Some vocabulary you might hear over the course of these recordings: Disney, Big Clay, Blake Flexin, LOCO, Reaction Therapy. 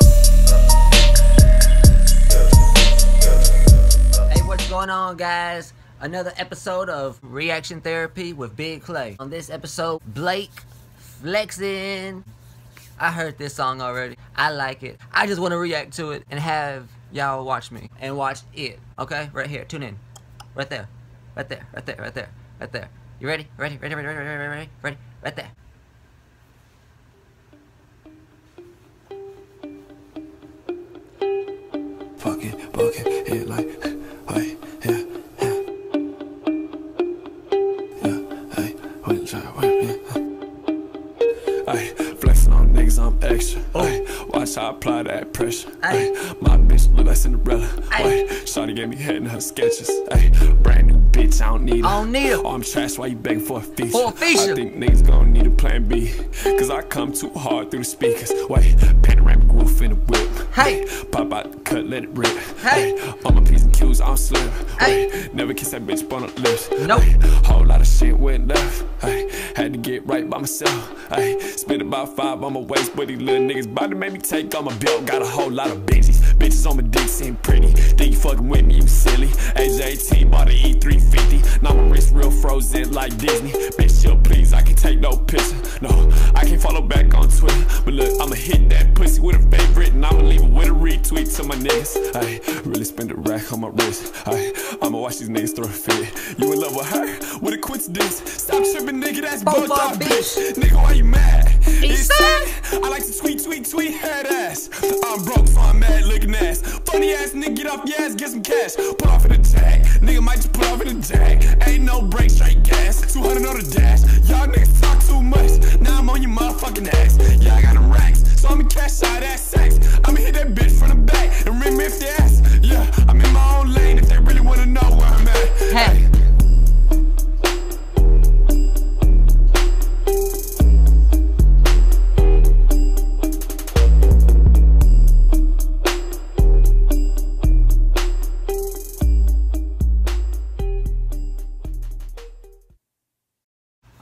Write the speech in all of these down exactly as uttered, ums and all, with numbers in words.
Hey, what's going on, guys? Another episode of Reaction Therapy with Big Clay. On this episode, Blake Flexin. I heard this song already. I like it. I just want to react to it and have y'all watch me and watch it. Okay, right here. Tune in. Right there. Right there. Right there. Right there. Right there. You ready? Ready? Ready? Ready? Ready? Ready? Ready? Ready? Ready? Right there. Fuck it, fuck it, hit like, hey, yeah, yeah, yeah, hey, wait, try, wait, yeah. Hey, flexing on niggas, I'm extra. Hey, watch how I apply that pressure. Hey, my bitch look like Cinderella. Hey, shawty gave me head in her sketches. Hey, brand new bitch, I don't need her. I don't need her. Oh, I'm trash, why you begging for a feature? For a feature. I think niggas gonna need a plan B, cause I come too hard through the speakers. Wait, panoramic roof in the whip. Hey, pop out the cut, let it rip. Hey, on my P's and Q's, I'm slim. Hey, never kiss that bitch on the lips. Nope. Ay, whole lot of shit went left. Ay, had to get right by myself. Ay, spent about five on my waist, but these little niggas about to make me take on my belt. Got a whole lot of bitches, bitches on my dick seem pretty. Think you fucking with me, you silly. Age eighteen, bought an E three fifty. Now my wrist real frozen like Disney. Bitch, chill, please, I can take no picture. No, I can't follow back on Twitter, but look, I'ma hit that pussy with a favorite, and I'ma leave it with a retweet to my niggas. I really spend a rack on my wrist. I I'ma watch these niggas throw a fit. You in love with her? What a coincidence. Stop tripping, nigga, that's both our bitch. Nigga, why you mad? It's sad. I like to tweet, tweet, tweet, head ass. I'm broke, so I'm mad looking ass. Funny ass nigga, get off your ass, get some cash. Put off in the tag. Nigga might just put off in the tag. Ain't no break, straight gas. two hundred on the dash. Y'all niggas talk too much. Now I'm on your motherfucking ass. Yeah, I got them racks, so I'ma cash out ass sex. I'ma hit that bitch from the back and rim if the ass. Yeah, I'm in my own lane if they really wanna know where I'm at. Hey. Hey.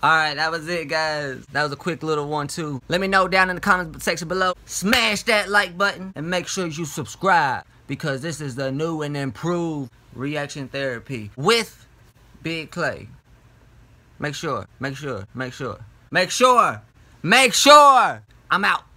Alright, that was it, guys. That was a quick little one two. Let me know down in the comments section below. Smash that like button and make sure you subscribe, because this is the new and improved Reaction Therapy with Big Clay. Make sure, make sure, make sure, make sure, make sure. I'm out.